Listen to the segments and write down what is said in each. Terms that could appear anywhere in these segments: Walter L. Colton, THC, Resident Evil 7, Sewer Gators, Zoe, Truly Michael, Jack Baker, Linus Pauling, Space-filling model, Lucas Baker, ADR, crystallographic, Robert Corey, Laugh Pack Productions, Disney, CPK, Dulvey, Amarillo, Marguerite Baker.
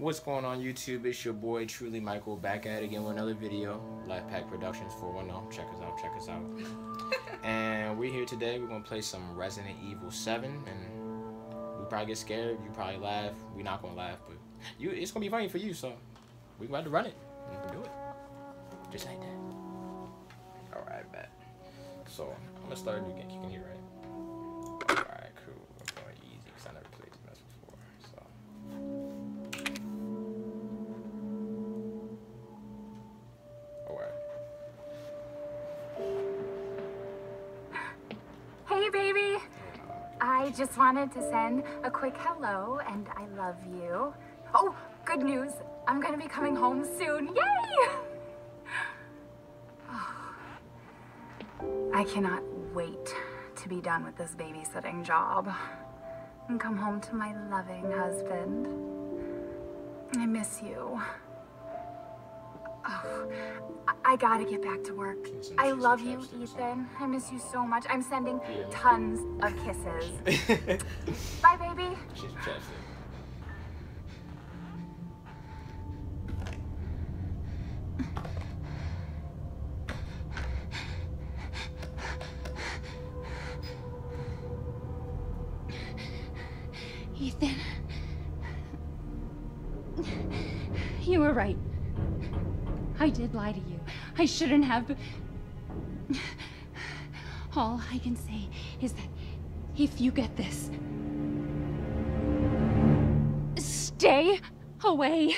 What's going on YouTube? It's your boy Truly Michael back at it again with another video. Laugh Pack Productions 410. Check us out. And we're here today. We're gonna play some Resident Evil 7, and we probably get scared. You probably laugh. We're not gonna laugh, but it's gonna be funny for you. So we about to run it. You can do it. Just like that. All right, bet. So I'm gonna start a new game. You can hear right. I just wanted to send a quick hello and I love you. Oh, good news. I'm going to be coming home soon. Yay! Oh, I cannot wait to be done with this babysitting job and come home to my loving husband. I miss you. Oh, I gotta get back to work. I love you, Ethan. I miss you so much. I'm sending tons of kisses. Bye, baby. She's chapstick. Ethan, you were right. I did lie to you. I shouldn't have, but all I can say is that if you get this, stay away.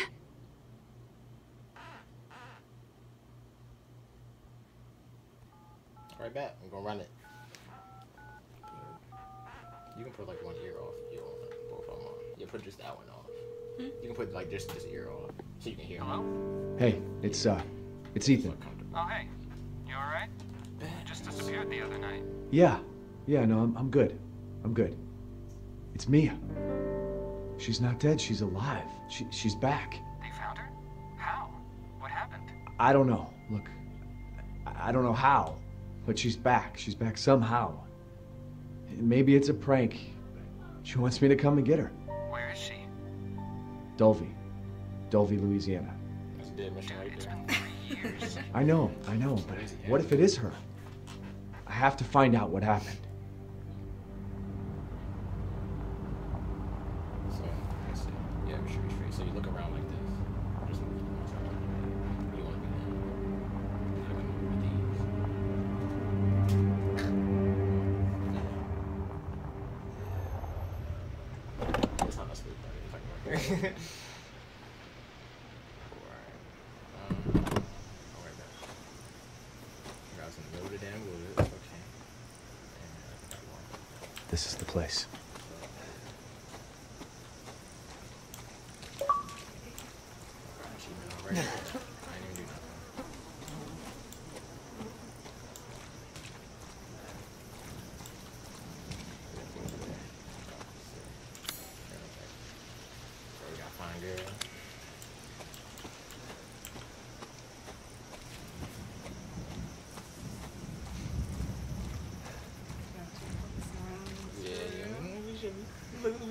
Right back. I'm gonna run it. You can put like one ear off. You don't both of them on. You put just that one off. Hmm? You can put like just this ear off so you can hear. Hello? Hey, it's Ethan. Oh, hey. You all right? You just disappeared the other night. Yeah, no, I'm good. I'm good. It's Mia. She's not dead, she's alive. She's back. They found her? How? What happened? I don't know. Look, I don't know how, but she's back. She's back somehow. Maybe it's a prank. She wants me to come and get her. Where is she? Dulvey, Louisiana. Dude, it's been 3 years. I know, but what if it is her? I have to find out what happened. So, yeah, we should be straight. So you look around like this. You want to be there. It's not us, we're talking about here. This is the place.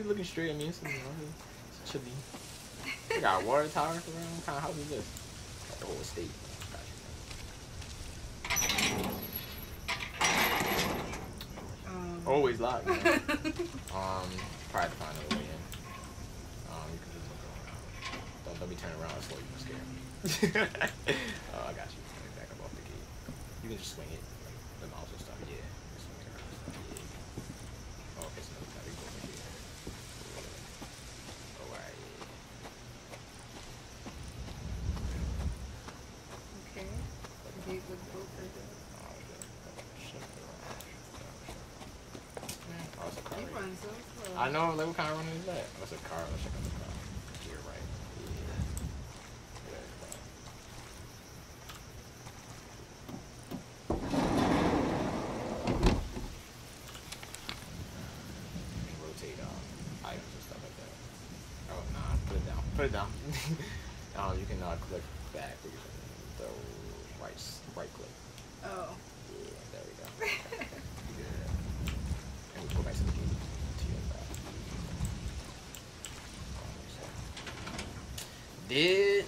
Looking straight at me, it's chilly. We got a water tower around. What kind of house is this? Like the whole estate. Always locked. You know? Probably to find a way in. You can just look around. Don't be turning around so you can scare me. Oh, I got you. Back up off the gate. You can just swing it. The mouse will stop. Yeah. I know, like, what kind of running is that? That's a car. Let's check out the car. You're right. Yeah. Rotate items and stuff like that. Oh, nah. Put it down. You can click back. The right click. Oh. Yeah, there we go. Yeah. And we go back to the game. did. Alright,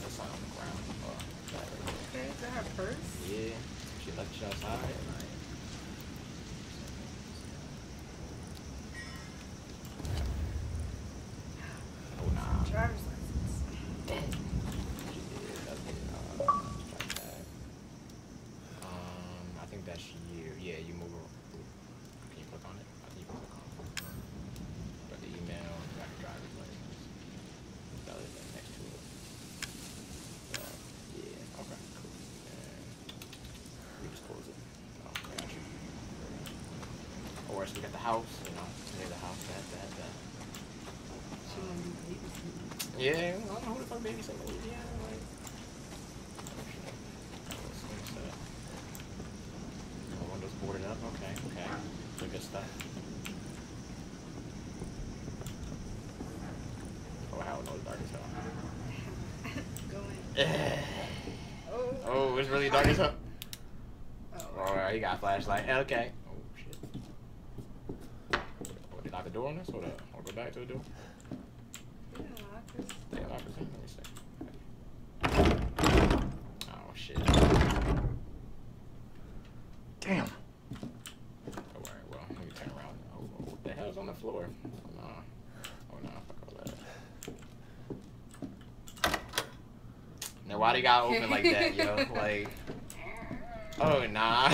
that's on the ground. Okay, is that her purse? Yeah, she left you outside. Oh, nah. Driver's license. Dead. She did. That's it. I think that's you. Yeah, you move her. Can you click on it? I think you can click on it. But the email, back driver's license. We got the house, you know, near the house, that. She wanna do babysitting. Yeah, I don't know who the fuck babysitting is. Yeah, like. The window's boarded up. Okay. So good stuff. Oh, wow, no, it's dark as hell. Oh, it's really dark as hell. Oh. Alright, you got a flashlight. Okay. Door on this, or go back to the door? Yeah, lockers. Let me see. Oh shit! Damn. All right, well, let me turn around. Oh, what the hell's on the floor? Oh no, fuck all that. Now why they gotta open like that, yo? Like, oh nah.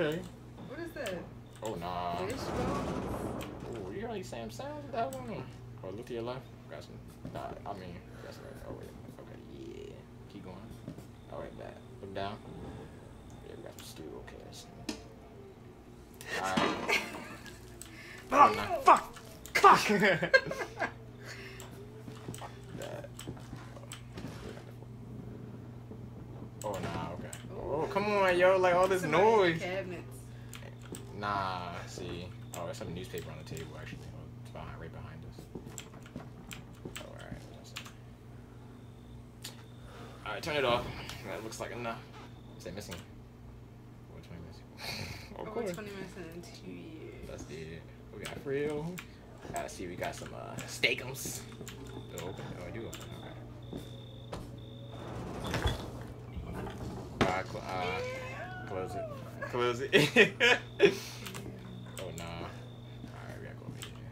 Okay. What is that? Oh, nah. Oh, you like Sam Sounds with that one? Oh, look to your left. Got some. Nah, I mean, that's right. Oh, wait. Okay, yeah. Keep going. All right, back. Look down. Yeah, we got some stew. Okay, that's it. All right. Oh, fuck! Yo, like all this noise. Cabinets. Nah, see. Oh, there's some newspaper on the table actually. Oh, it's behind, right behind us. All right, that's it. All right, turn it off. That looks like enough. Is that missing? What 20 minutes? Oh, 20 minutes and 2 years. That's it. We got real. Gotta see. We got some steakums. Oh, I do open. Okay. Close it. Close it. Oh, nah. Alright, we gotta go over here.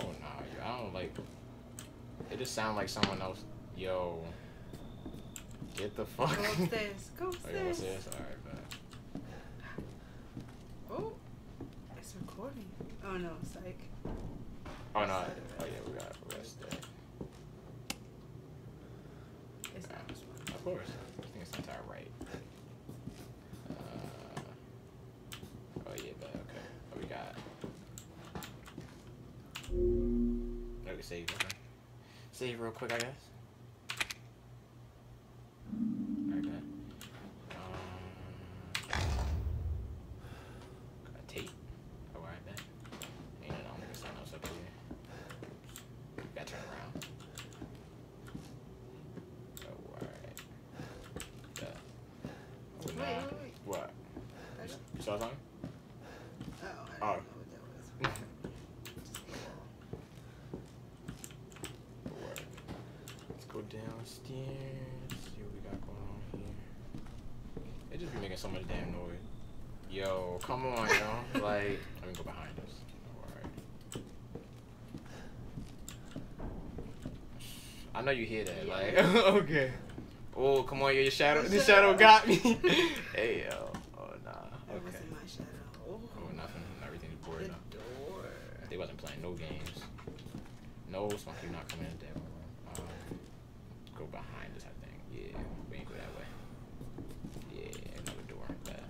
Oh, nah. I don't like... It just sounds like someone else. Yo. Get the fuck. Go upstairs. Go upstairs. Oh, upstairs? Alright, bye. Oh. It's recording. Oh, no. It's like... Oh, no. Sorry. Oh, yeah. We gotta rest there. It's not this one. Of course. I think it's not right. Oh, yeah, but okay. Oh, we got. Oh, we can save. Okay. Save real quick, I guess. Alright, man. Got tape. Oh, alright, man. Ain't no, I'm gonna stand up here. Gotta turn around. Oh, alright. Yeah. Oh, no. Wait, wait, wait. What? You saw something? Oh, I don't know what that was. Downstairs, see what we got going on here. They just be making so much damn noise. Yo, come on, yo. Like, let me go behind us. Alright. I know you hear that, like, okay. Oh, come on, yo, your shadow. This shadow got me. Hey, yo. Oh, nah. Okay. That wasn't my shadow. Oh, nothing. Everything's boarded up. The door. They wasn't playing no games. No, Spunky not coming in there. Go behind us, I think. Yeah, we ain't go that way. Yeah, another door. Bad.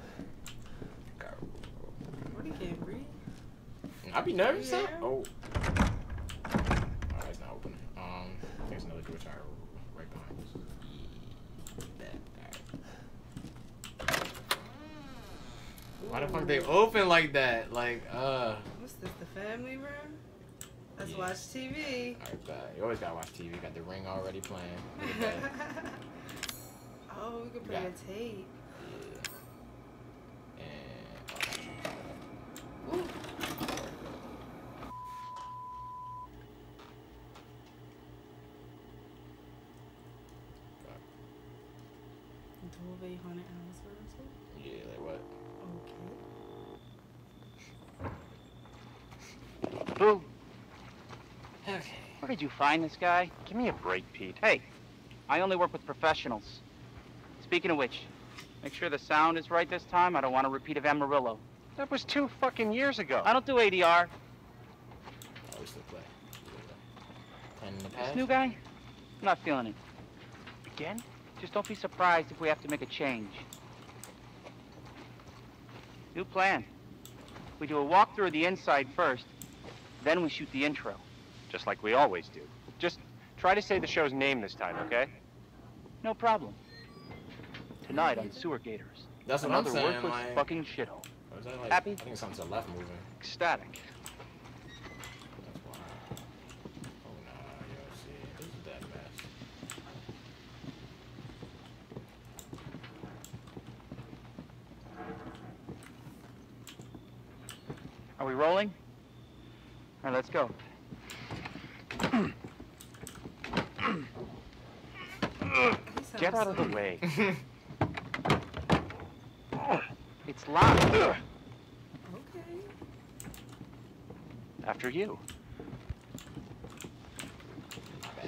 Got what, you can't breathe? I be nervous, yeah. Oh. Alright, it's not opening. There's another door tire right behind us. Yeah. Alright. Why the fuck they open like that? Like, what's this, the family room? Let's watch TV. Alright, bye. You always gotta watch TV. You got The Ring already playing. Oh, we could play a tape. Yeah. And... Ooh. Dulvey haunted house or something? Yeah, like what? Okay. Boom. Okay. Where did you find this guy? Give me a break, Pete. Hey, I only work with professionals. Speaking of which, make sure the sound is right this time. I don't want a repeat of Amarillo. That was 2 fucking years ago. I don't do ADR. I always play. Playing in the past? This new guy? I'm not feeling it. Again? Just don't be surprised if we have to make a change. New plan. We do a walkthrough of the inside first, then we shoot the intro. Just like we always do. Just try to say the show's name this time, okay? No problem. Tonight on Sewer Gators. That's another what I'm saying, worthless like, fucking shithole. Like, happy? I think it's on the left moving. Ecstatic. That's wild. Oh no, yo, see, this is that mess. Are we rolling? All right, let's go. Get out of the way. It's locked. Okay. After you.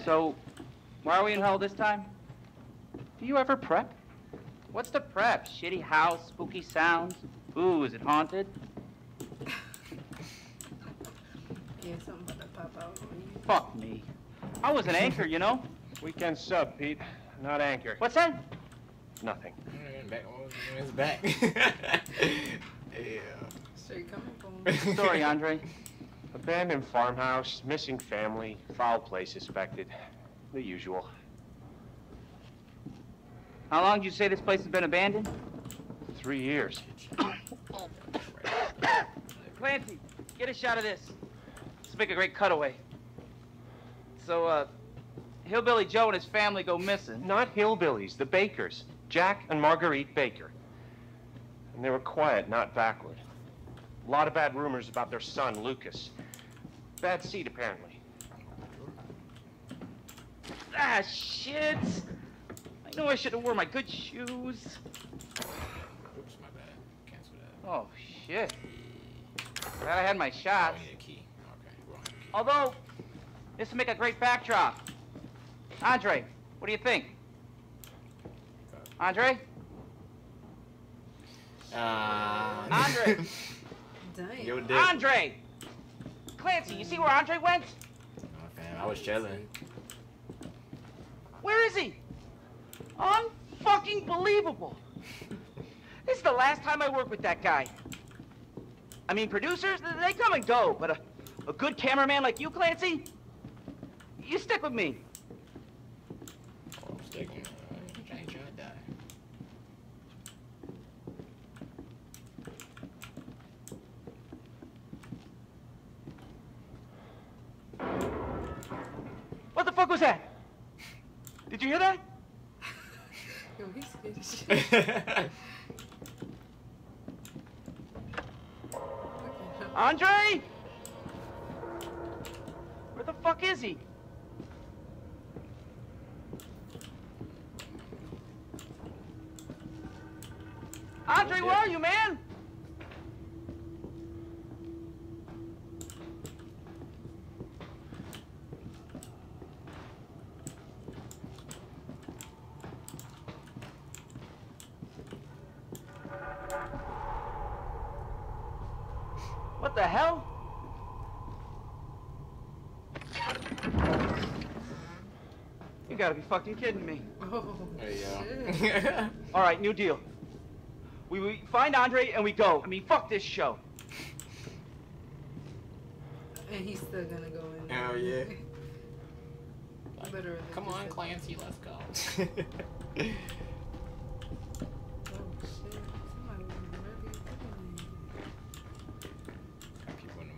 So, why are we in hell this time? Do you ever prep? What's the prep? Shitty house, spooky sounds. Ooh, is it haunted? Yeah, something's about to pop out on you. Fuck me. I was an anchor, you know? Weekend sub, Pete. Not anchor. What's that? Nothing. It's back. Yeah. Straight coming from. Story, Andre. Abandoned farmhouse, missing family, foul play suspected. The usual. How long did you say this place has been abandoned? 3 years. Clancy, get a shot of this. Let's make a great cutaway. So, Hillbilly Joe and his family go missing. Not hillbillies, the Bakers. Jack and Marguerite Baker. And they were quiet, not backward. A lot of bad rumors about their son, Lucas. Bad seed, apparently. Ah, shit! I No, I should have worn my good shoes. Oops, my bad. Cancel that. Oh, shit. Glad I had my shots. Oh, I need a key. Okay, we'll have a key. Although, this would make a great backdrop. Andre, what do you think? Andre? Andre! Dang. Yo, Dick. Andre! Clancy, you see where Andre went? Oh, fam, I was chilling. Where is he? Unfucking believable. This is the last time I work with that guy. I mean, producers, they come and go, but a good cameraman like you, Clancy, you stick with me. Oh, I'm sticking. I ain't trying to die. What the fuck was that? Did you hear that? Yo, he's scared as shit. Andre? Where the fuck is he? Andre, where are you, man? What the hell? You gotta be fucking kidding me. Oh, there you go. All right, new deal. We find Andre and we go. I mean, fuck this show. And he's still gonna go in. Hell yeah. Better come on, Clancy, let's go. Oh shit! Somebody was really fucking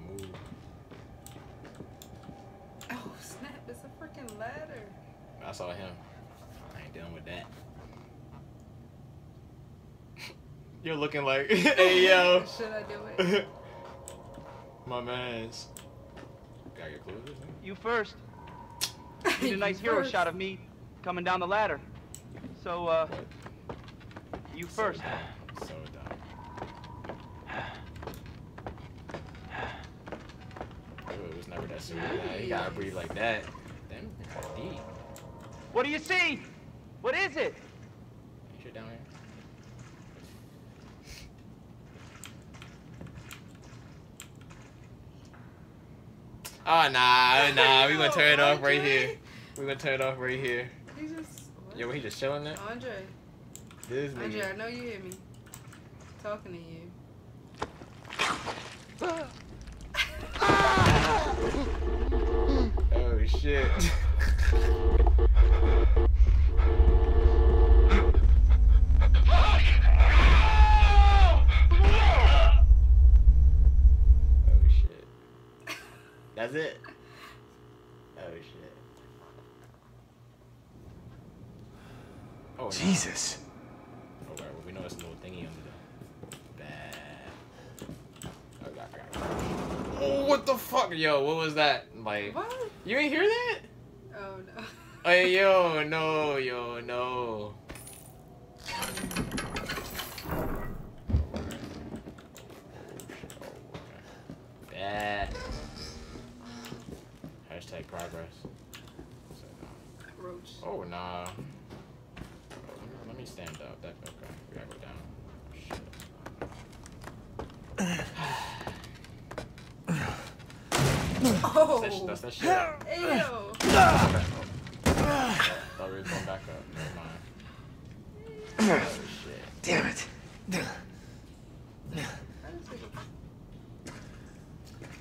me. Oh snap, it's a freaking ladder. I saw him. I ain't dealing with that. You're looking like, hey yo. Should I do it? My man's. Gotta get closer. You first. You did a nice hero shot of me coming down the ladder. So, you first. So it was never that serious. You gotta breathe like that. Damn, deep. What do you see? What is it? You should down here. Oh nah, we gonna turn it off right here. We gonna turn it off right here. He just what? Yo, he just chilling there. Andre. Disney. Andre, I know you hear me. I'm talking to you. Oh shit. That's it? Oh, shit. Oh, no. Jesus. Oh, right. Well, we know it's a little thingy under the bad. Oh, God. Oh, what the fuck? Yo, what was that? Like, what? You ain't hear that? Oh, no. Hey, yo, no, yo, no. Bad. Hashtag progress. Roach. Oh, nah. Let me stand up. That, okay, we gotta go down. Shit. Oh. That's that shit up. Ew. Okay. Oh. Thought we were going back up. Never mind. Oh, shit. Damn it.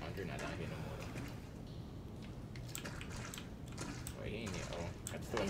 Andre not down here no more. Oh, the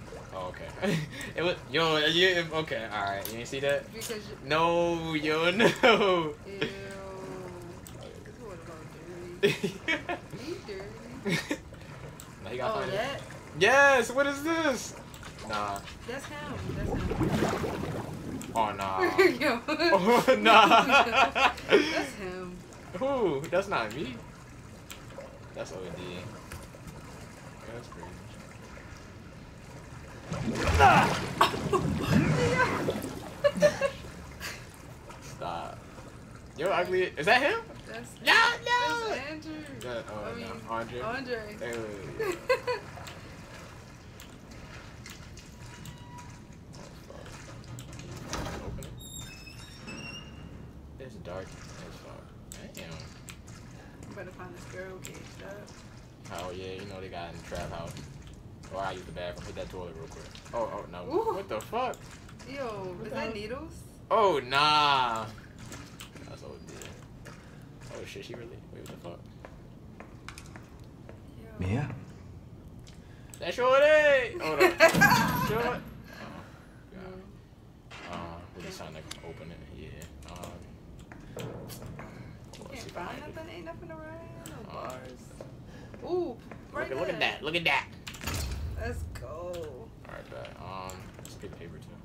Oh, Oh, okay. It was, yo, you, okay, alright. You didn't see that? Because you, no, yo, no. Ew. Dirty. Dirty. Now you gotta find that? It. Yes, what is this? Nah. That's him. That's him. Oh, nah. Yo. Oh, nah. That's him. Who? That's not me. That's OD. That's crazy. Stop. You're ugly. Is that him? That's, yeah, no. That's Andrew. That, oh, I mean, no. Andre. Andre. Hey, wait. Open it. It's dark as fuck. Damn. I'm about to find this girl caged up. Oh yeah, you know they got in the trap house. Oh, I use the bathroom. Hit that toilet real quick. Oh, oh, no. Ooh. What the fuck? Yo, what is that needles? Oh, nah. That's all it did. Oh, shit, she really... Wait, what the fuck? Yo. Mia? That's your day! Hold on. Sure. We'll just sound like open it. Yeah. You can't find nothing. Ain't nothing around. Bars. Ooh, right there. Look at that. Look at that. Let's go. All right, but let's get paper too.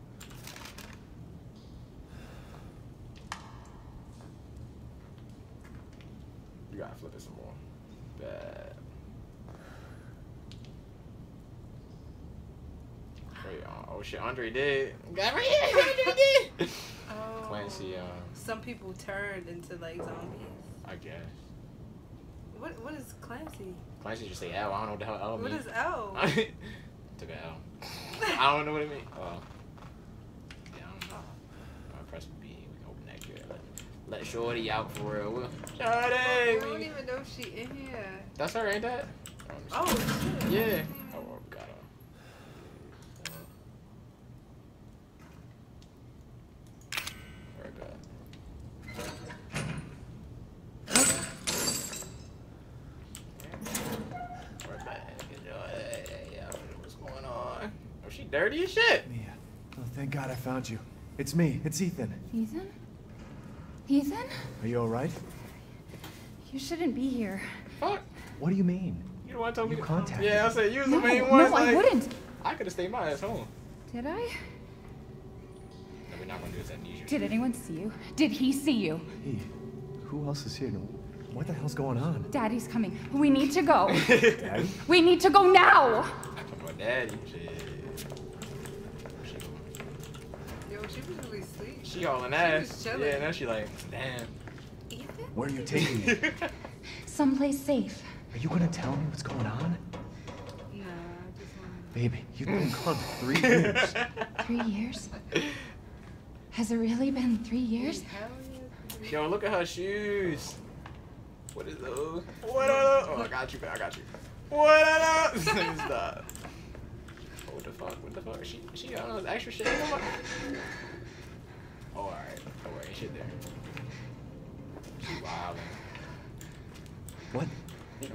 You gotta flip it some more. Bad. Wait, oh shit, Andre did. Got right here, Andre did. Oh. Clancy. Some people turned into like zombies. I guess. What is Clancy? Clancy just say L. I don't know what the hell L means. What is L? Took an L. I don't know what it means. Oh. Yeah, I don't know. All right, press B. We can open that gear. Let Shorty out for real. Shorty! I don't even know if she in here. That's her, ain't that? Oh, shit. Yeah. Oh, God. Dirty as shit. Yeah. Oh, thank God I found you. It's me. It's Ethan. Ethan? Ethan? Are you all right? You shouldn't be here. Fuck. What do you mean? You don't want to tell me to contact me. Yeah, I said you was the main one. No, like, I wouldn't. I could have stayed my ass home. Did I? No, we're not gonna do this amnesia. Did anyone see you? Did he see you? Hey, who else is here? What the hell's going on? Daddy's coming. We need to go. Daddy? We need to go now. I come about Daddy. Shit. She was really sleep. She all in ass. Yeah, now she like, damn. Ethan? Where are you taking me? Someplace safe. Are you gonna tell me what's going on? Nah, just wanna... Baby, you've been gone for 3 years. 3 years? Has it really been 3 years? Yo, look at her shoes. What is those? What are those? Oh, I got you, man. I got you. What are those? Stop. What the fuck? What the fuck? She got all this extra shit. Oh, alright. Don't worry. Shit there. She's wild. What?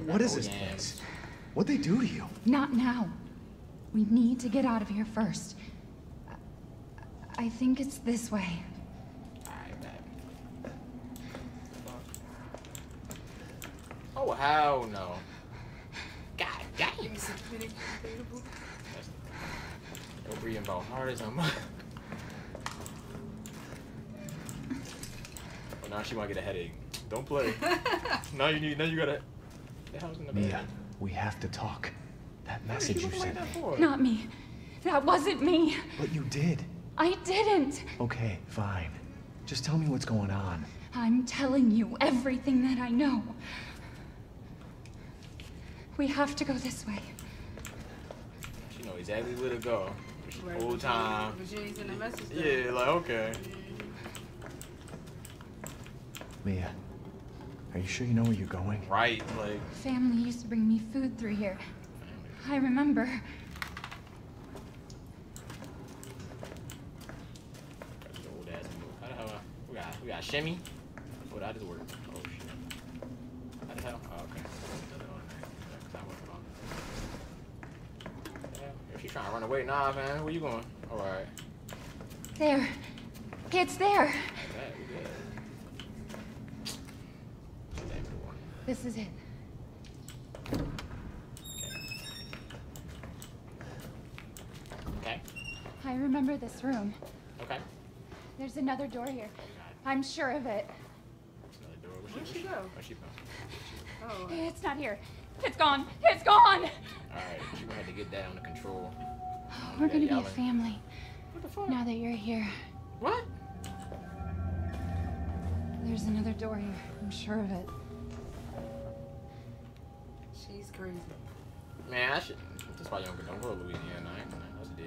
What is this place? What'd they do to you? Not now. We need to get out of here first. I think it's this way. Alright, man. Oh, hell no. God damn. You're breathing about hard as I'm. Oh, now she might get a headache. Don't play. Now you need. Now you gotta. The hell's in the bed? Yeah, we have to talk. That message you sent me. Not me. That wasn't me. But you did. I didn't. Okay, fine. Just tell me what's going on. I'm telling you everything that I know. We have to go this way. You know exactly where to go. Right. Whole time. But you ain't send a message though. Yeah, like, okay. Mia, are you sure you know where you're going? Right, like. Family used to bring me food through here. I remember. Old ass move. How the hell? We got shimmy. Oh, that is working. Oh shit. How the hell? Oh, okay. She's trying to not run away. Nah, man. Where you going? All right. There. It's there. This is it. Okay. I remember this room. Okay. There's another door here. I'm sure of it. Where'd she go? Where'd she go? Oh. It's not here. It's gone. It's gone. All right, you had to get that under control. Oh, we're gonna be a family. What the fuck? Now that you're here. What? There's another door here. I'm sure of it. She's crazy. Man, I should. That's why you don't go to Louisiana. That's dead.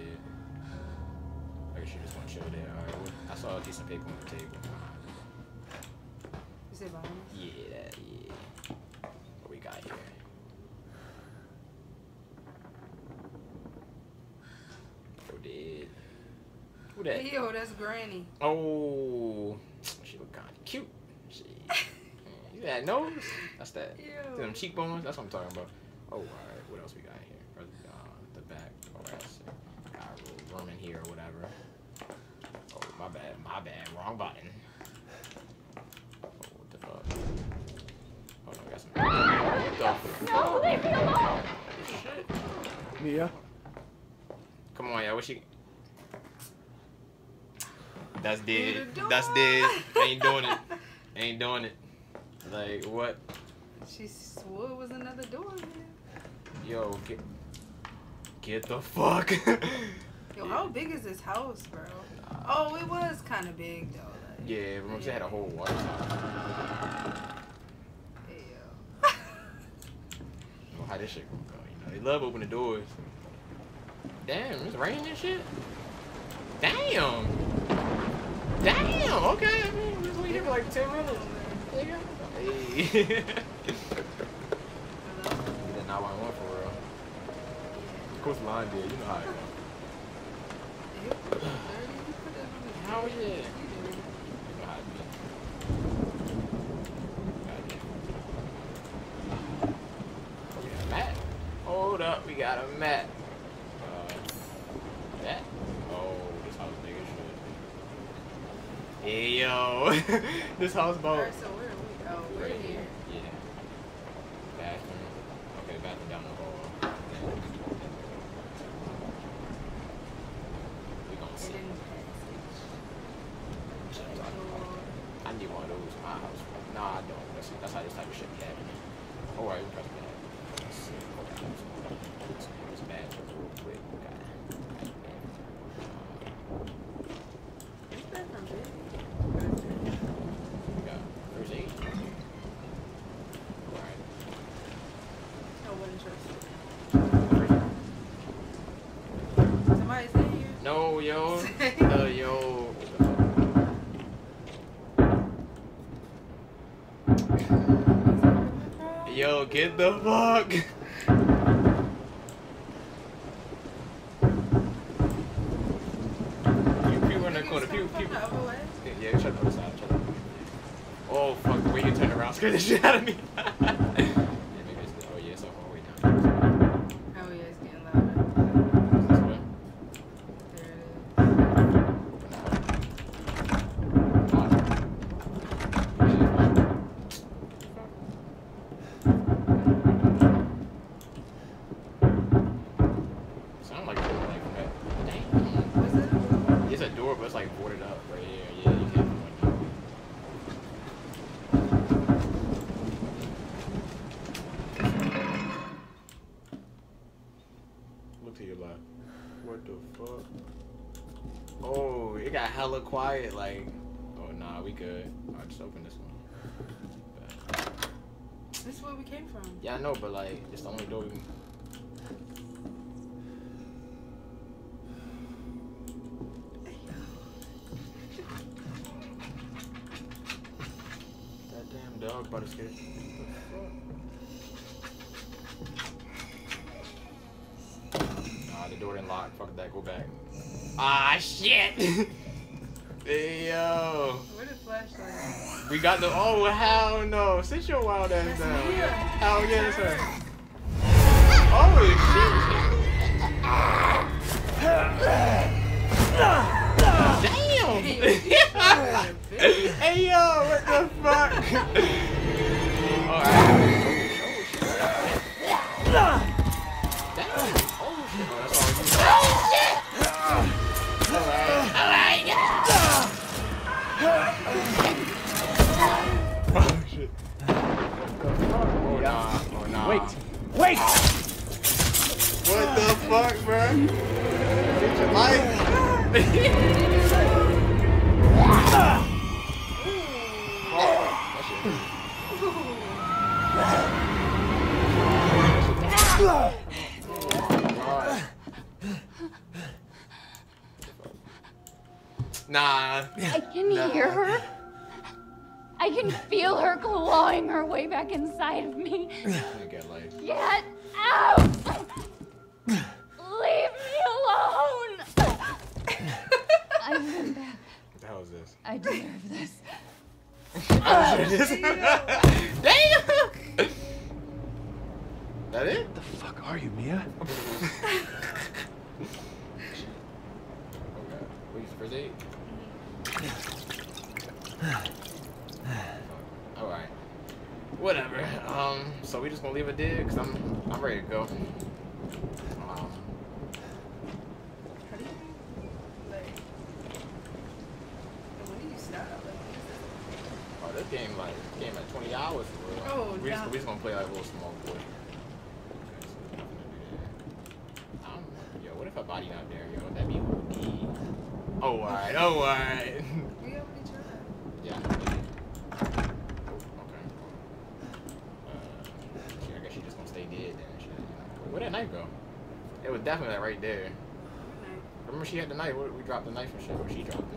I guess you just want to chill there. All right. Well, I saw a piece of paper on the table. Is it behind us? Yeah, yeah. What we got here? Who did? Who that? Yo, that's Granny. Oh, she look kind of cute. She, you that nose? That's that. Ew. Them cheekbones. That's what I'm talking about. Oh, all right. What else we got here? Or, the back. All right. So I got a little room in here or whatever. Oh, my bad. My bad. Wrong button. Oh no, we got some. No, leave me alone! Shit. Mia. Come on, y'all. What she? That's dead. That's dead. Ain't doing it. Ain't doing it. Like what? She swore it was another door, man. Yo, get the fuck. Yo, how big is this house, bro? Oh, it was kind of big though. Like, yeah, remember she had a whole water tower. How this shit gonna go, you know? They love opening the doors. Damn, it's raining and shit? Damn! Damn! Okay, I mean, we was only here for like 10 minutes. Hey. That's not what I want for real. Of course, the line did. You know how it goes. How is it? Hold up, we got a mat. That? Oh, this house big as shit. Hey, yo. This house boat. Alright, so where are we? Oh, we're right here. Yeah. Bathroom. Okay, bathroom down the hall. We're gonna see. I need one of those in my house. Nah, I don't. That's how this type of shit can happen. Alright, we're pressing that. No, yo. Yo. Yo, get the fuck. Scared the shit out of me. Yeah, maybe it's, oh yeah, it's all the way down. Oh yeah, it's getting louder. This way. There it is. Sound like a door like that. Dang. What's that? It's a door, but it's like boarded up right here. Yeah, you can't. Hella quiet, like, oh nah, we good. I'll just open this one. But, this is where we came from. Yeah, I know, but like, it's the only door we can. That damn dog about to scare you. Nah, the door didn't lock. Fuck that, go back. Ah, shit! Hey, yo. Where the flashlight? We got the. Oh, hell no. Sit your wild ass down. Hell yeah, sir. Oh, shit. Damn! Hey yo, what the fuck? Wait! What the fuck, bro? Did you like? Nah. I can hear her. I can feel her clawing her way back inside of me. Get out! Leave me alone! I'm back. What the hell is this? I deserve this. Damn! That it? What the fuck are you, Mia? Okay. Wait for the. Alright. Whatever. So we just gonna leave it there because I'm ready to go. How do you when do you stop? Oh, this game like 20 hours for real. Oh, we just gonna play like a little small boy. Okay, so yo, what if a body not there, yo? Would that be okay? Oh alright, oh alright. We have each other. Yeah. Where'd that knife go? It was definitely like right there. Remember she had the knife. We dropped the knife and shit. Or she dropped it.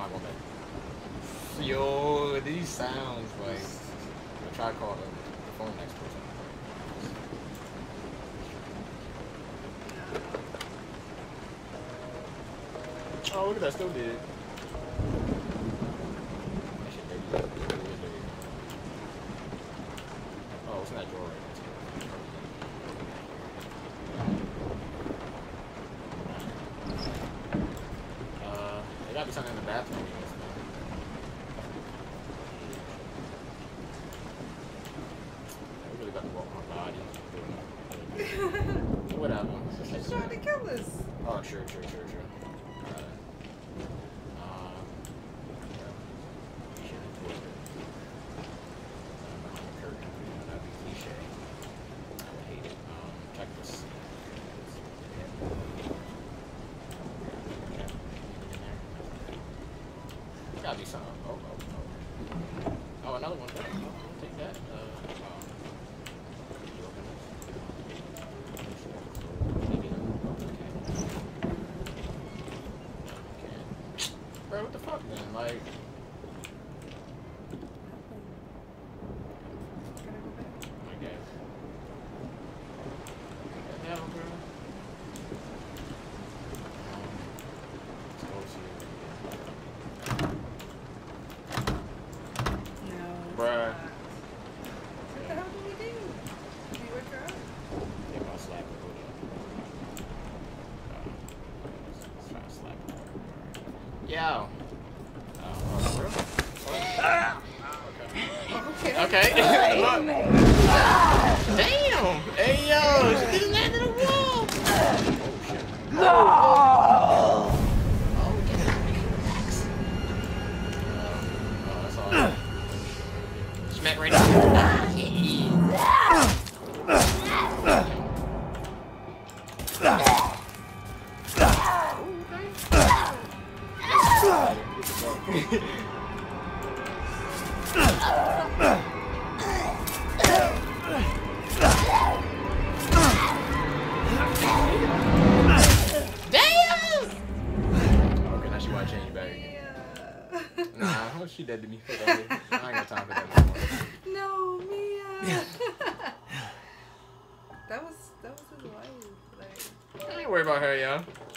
I don't know. Yo, these sounds like. I'll try to call the phone next person. Oh, look at that, still did it. Oh, it's in that drawer right now. There gotta be something in the bathroom. We really got to walk my body. Whatever. She's trying to kill us. Oh, sure.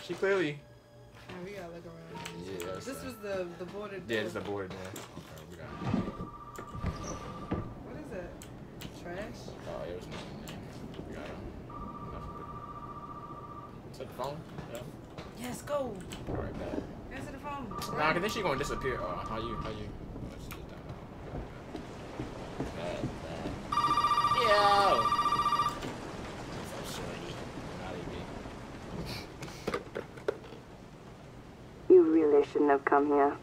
She clearly. Oh, we gotta look around. Yeah, this was the border door. Yeah, it's the border door. Okay, we got Oh, it was nothing. Got him. Nothing. Is that the phone? Yeah. Yes, go. All right, bad. Answer the phone. Nah, cause then she gonna disappear. Oh, how you? Yo! What's up, shorty? You really shouldn't have come here.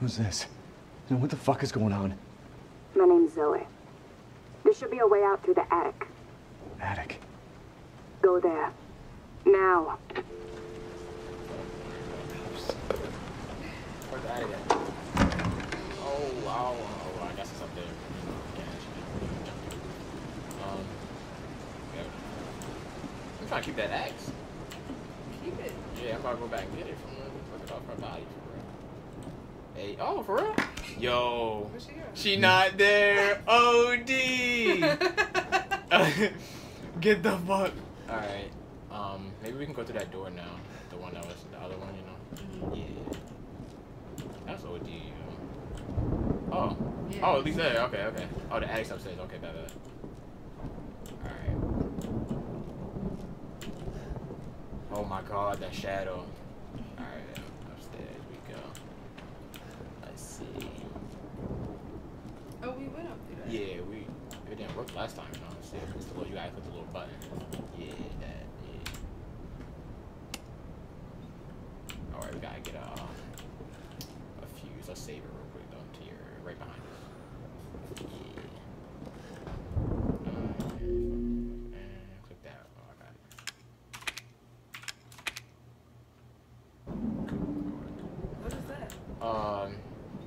Who's this? And what the fuck is going on? My name's Zoe. There should be a way out through the attic. Attic? Go there. Now. Where's the attic at? Oh, wow. Oh, I guess it's up there. I'm trying to keep that axe. Keep it. Yeah, I'm about to go back and get it from her. Fuck it off her body for real. Hey, oh, for real? Yo. Where's she not there. OD. Get the fuck. All right. Maybe we can go through that door now. The one that was the other one, you know. Yeah. That's OD. Oh. Yeah. Oh, at least there. Okay, okay. Oh, the attic's upstairs. Okay, bad, bad. Oh my god, that shadow. Alright, upstairs we go. Let's see. Oh, we went up through that. Yeah, it didn't work last time, you know. It's the little, you gotta put the little button. Yeah, that, yeah. Alright, we gotta get a fuse. Let's save it real quick, though, to your right behind us. Yeah.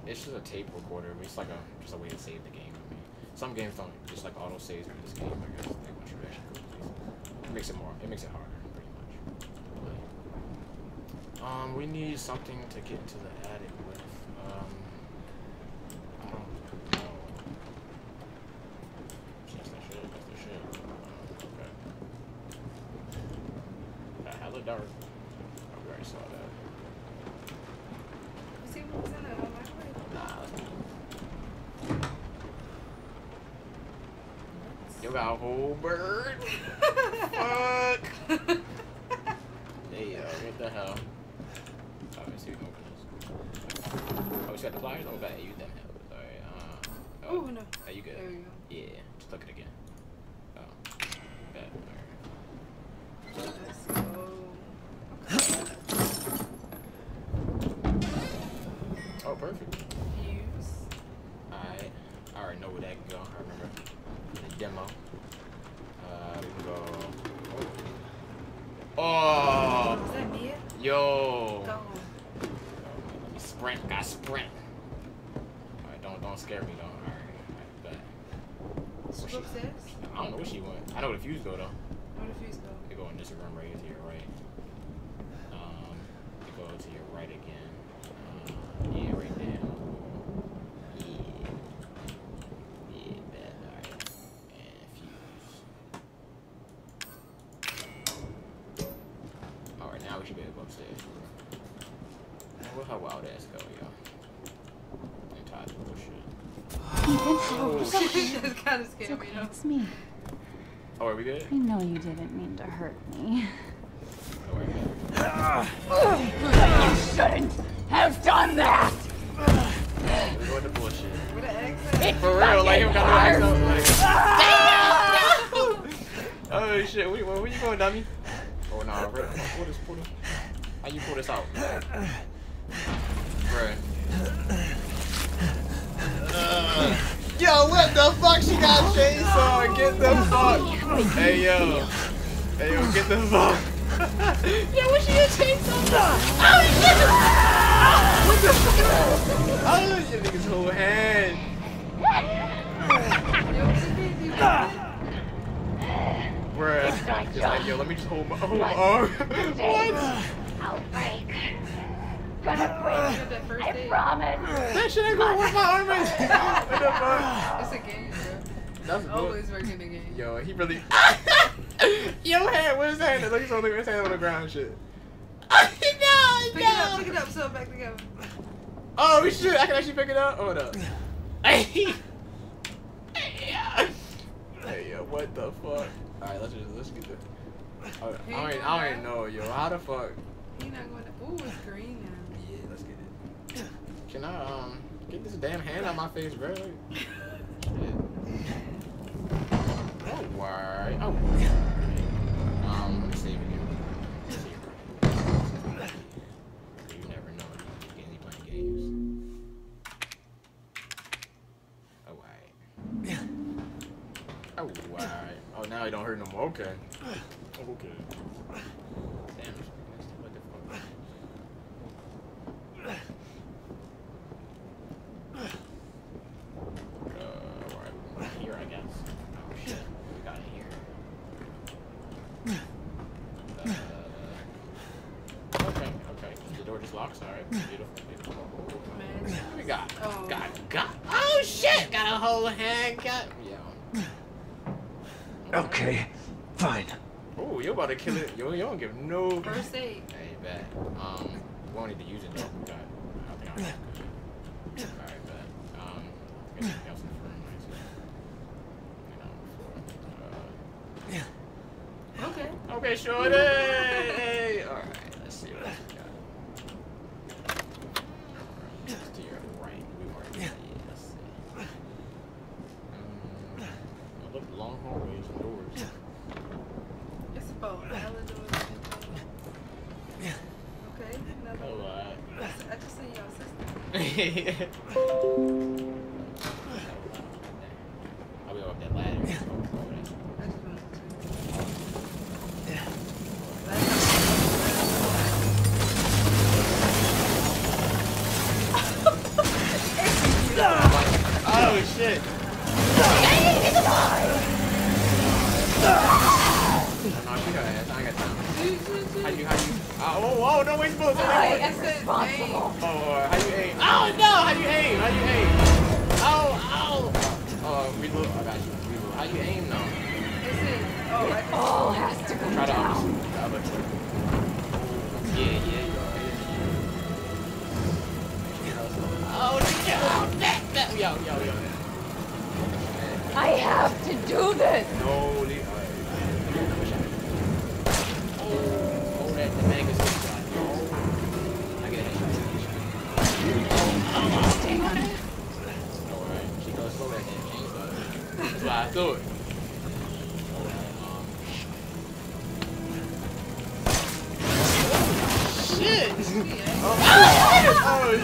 It's just a tape recorder. It's like just a way to save the game. I mean, some games don't just like auto saves, but this game, I guess, they want you to actually go places. It makes it harder, pretty much. But, we need something to get into the attic with. I don't know. That's the shit. Okay. That hella dark. I already saw that. See what was in that one. You got a whole bird. Fuck. Hey, what the hell? Oh, let's see if we can open this. Oh, we got the pliers? Oh, bad. You damn hell. Sorry. Oh, no. Are you good? There you go. Yeah. Just look it again. Oh. Bad. Alright. Let's go. Okay. Oh, perfect. Use. Alright. I already know where that can go. I remember. Demo. We can go. Oh! Is that beer? Yo! Go. Let me sprint. Got sprint. Alright, don't scare me though. Alright, but. What's she says? I don't know what she went. I know the fuse go though. Where the fuse go? They go in this room right here to your right. They go to your right again. Yeah, right there. It's okay, it's me. Oh, are we good? I know you didn't mean to hurt me. You shouldn't have done that! We're going to bullshit. We're the exit. For real, like, him got the exit. Oh, shit. Where you going, dummy? Oh, nah. Pull this. How you pull this out? Right. Yo, what the fuck? She got a chainsaw. Get the fuck. Hey, yo. Hey, yo, get the fuck. Yo, what she got a chainsaw for? Oh, shit. What the fuck? Oh, your nigga's whole hand. Bruh. Just like, yo, let me just hold my whole arm. What? Outbreak. I promise. That shit ain't gonna work my arm in. What the fuck? It's a game, bro. That's always working the game. Yo, he really. Yo, hand, where's his hand? Look at his hand on the ground, shit. No, no. Pick it up, so back together. Oh shit, I can actually pick it up. Hold up. Hey, yo, What the fuck? Alright, let's get there. I don't even know, yo. How the fuck? You're not going to. Ooh, it's green now. Yeah, let's get it. Can I get this damn hand out my face, bro? Shit. Alright. Oh. Let me save it here. You never know if you get playing games. Alright. Alright. Oh, now it don't hurt no more. Okay. Okay. Damn, what the fuck? Alright, we're going here, I guess. Oh shit, we got it here. Okay. The door just locks, alright. Beautiful. What we got? Oh. Got. Oh shit! Got a whole hand, yeah. Okay, fine. Oh, you're about to kill it. Yo, you don't give no. First aid. Hey, bad. We won't need to use it though. We got. I think I'm good. Alright, bad. I think anything else in the room right here. You know, before. Okay, sure. Hey. Alright, let's see what else we got. Alright, just to your right. We weren't. Yeah, let's see. I look long hallways and doors. Oh, yeah. Okay, another one. I just seen y'all sister. I'll be up that ladder. Yeah. Oh shit. Oh, no, wait, supposed to. How you aim? Oh, no, how you aim? Oh. Reload. I got you. Reload. How you aim, though? It all has to go down. Yeah. Oh, that. Yo. I have to do this. No, leave. That's why I do it. Shit! Oh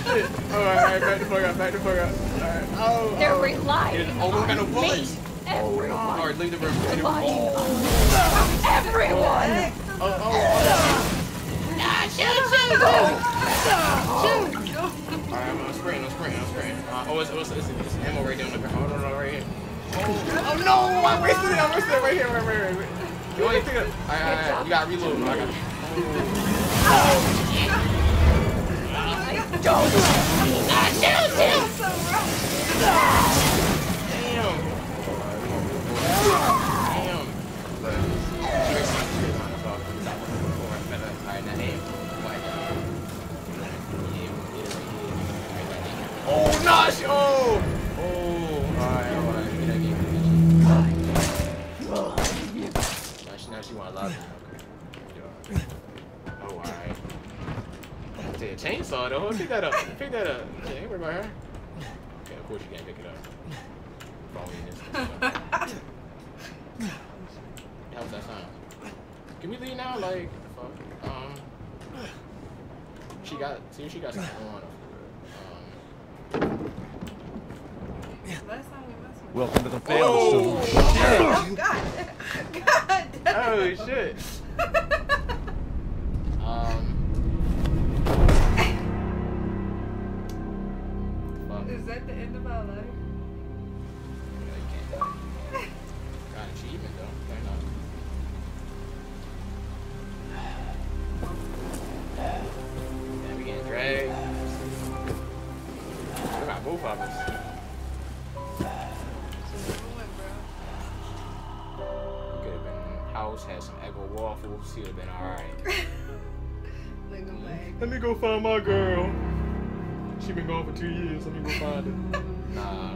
shit! Alright, back the fuck up. Alright, They're relying on me. Everyone. Alright, leave the room. Everyone! Oh. Nah, shoot! Alright, I'm spraying. It's ammo right there on the ground. Hold on, right here. Oh no! I'm wasting it right here. You only pick up. Alright, you gotta reload. I got you. Oh shit! Damn! Oh no! Oh! Alright. You want to love me. Okay. Oh, alright. I said chainsaw though. Pick that up. Yeah, ain't worried about her. Okay, of course you can't pick it up. How was that sound? Can we leave now? Like, fuck. She got something on her. Welcome to the failed solution. Oh, God. Oh, shit. Is that the end of our life? Yeah, you can't. Got achievement, though. Fair enough. Yeah, we getting dragged. We got both of us. Had some egg or waffles, he would have been alright. Let me go find my girl. She been gone for 2 years. Let me go find her. Nah.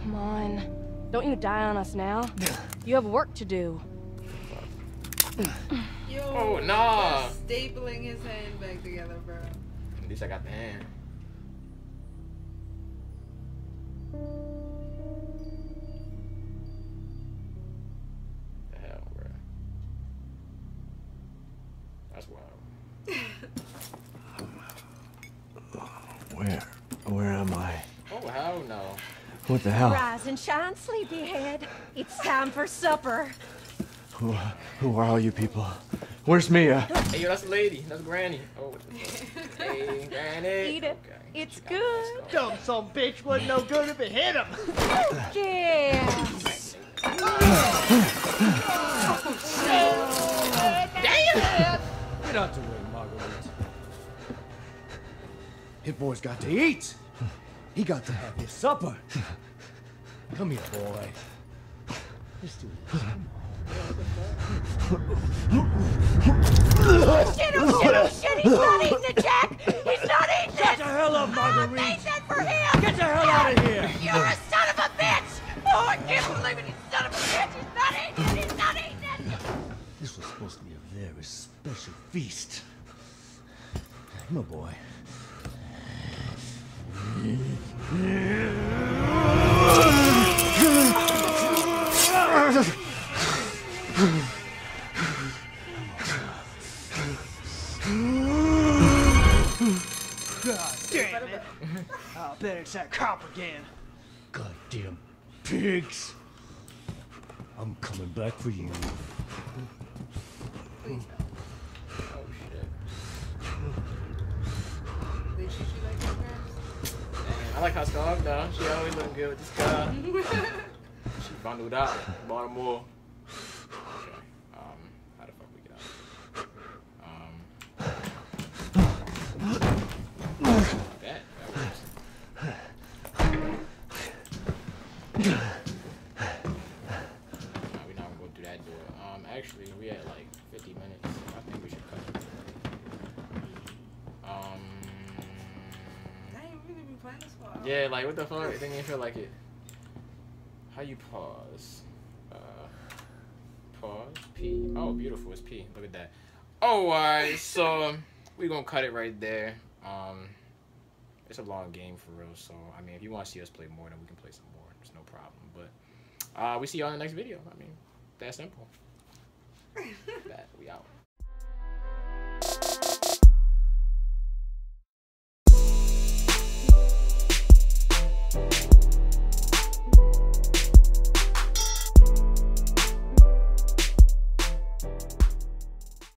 Come on. Don't you die on us now. You have work to do. Yo, oh, nah. Stapling his hand back together, bro. At least I got the hand. The hell, bro. That's wild. Where am I? Oh, hell no. What the hell? Rise and shine, sleepyhead. It's time for supper. Who are all you people? Where's Mia? Hey, yo, that's a lady. That's Granny. Oh, what the fuck? Hey, Granny. Eat it. Okay. It's good. Dumb son of a bitch wasn't no good if it hit him. Yes. Oh, shit. Damn. Get out the way, Marguerite. Hit boy's got to eat. He got to have his supper. Come here, boy. Let's do this. Come on. Oh shit, oh shit, oh shit, he's not eating it, Jack! He's not eating it! Get the hell up, Marguerite! I made that for him! Get the hell out of here! You're a son of a bitch! Oh, I can't believe it, you son of a bitch! He's not eating it! He's not eating it! This was supposed to be a very special feast. My boy. God damn it. I'll bet it's that cop again. Goddamn pigs. I'm coming back for you. Oh shit. I like how strong though. She always look good with this guy. She bundled out. Bought more. Yeah, like what the fuck? It didn't even feel like it. How you pause? Pause. P. Oh, beautiful. It's P. Look at that. Oh, alright. So we gonna cut it right there. It's a long game for real. So I mean, if you want to see us play more, then we can play some more. It's no problem. But we see y'all in the next video. I mean, that simple. That we out.